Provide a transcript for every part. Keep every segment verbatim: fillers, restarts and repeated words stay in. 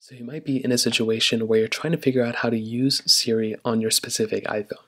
So you might be in a situation where you're trying to figure out how to use Siri on your specific iPhone.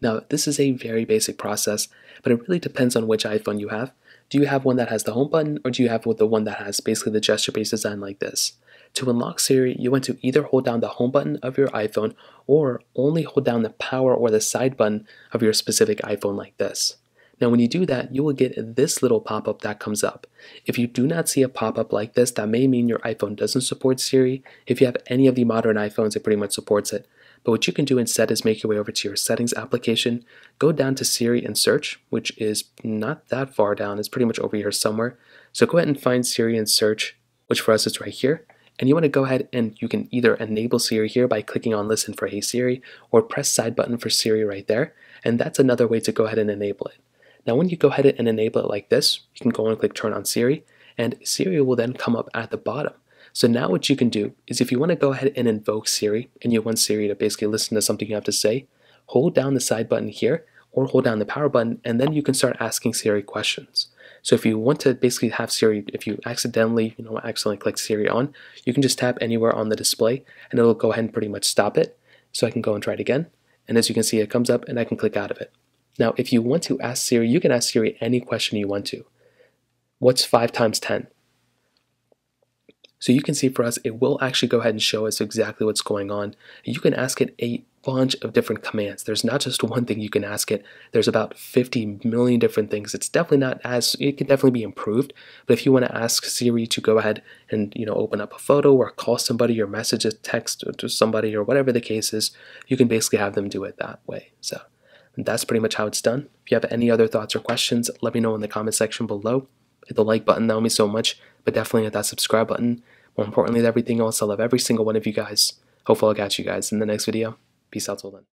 Now, this is a very basic process, but it really depends on which iPhone you have. Do you have one that has the home button, or do you have the one that has basically the gesture-based design like this? To unlock Siri, you want to either hold down the home button of your iPhone or only hold down the power or the side button of your specific iPhone like this. Now, when you do that, you will get this little pop-up that comes up. If you do not see a pop-up like this, that may mean your iPhone doesn't support Siri. If you have any of the modern iPhones, it pretty much supports it. But what you can do instead is make your way over to your settings application, go down to Siri and search, which is not that far down. It's pretty much over here somewhere. So go ahead and find Siri and search, which for us is right here. And you want to go ahead and you can either enable Siri here by clicking on Listen for Hey Siri, or press side button for Siri right there. And that's another way to go ahead and enable it. Now, when you go ahead and enable it like this, you can go and click Turn on Siri, and Siri will then come up at the bottom. So now what you can do is, if you want to go ahead and invoke Siri, and you want Siri to basically listen to something you have to say, hold down the side button here, or hold down the power button, and then you can start asking Siri questions. So if you want to basically have Siri, if you accidentally, you know, accidentally click Siri on, you can just tap anywhere on the display, and it'll go ahead and pretty much stop it. So I can go and try it again, and as you can see, it comes up, and I can click out of it. Now, if you want to ask Siri, you can ask Siri any question you want to. What's five times ten? So you can see for us, it will actually go ahead and show us exactly what's going on. You can ask it a bunch of different commands. There's not just one thing you can ask it. There's about fifty million different things. It's definitely not as, it can definitely be improved. But if you want to ask Siri to go ahead and, you know, open up a photo or call somebody or message a text to somebody or whatever the case is, you can basically have them do it that way. So. And that's pretty much how it's done. If you have any other thoughts or questions, let me know in the comment section below. Hit the like button, that would mean so much, but definitely hit that subscribe button. More importantly than everything else, I love every single one of you guys. Hopefully I'll catch you guys in the next video. Peace out till then.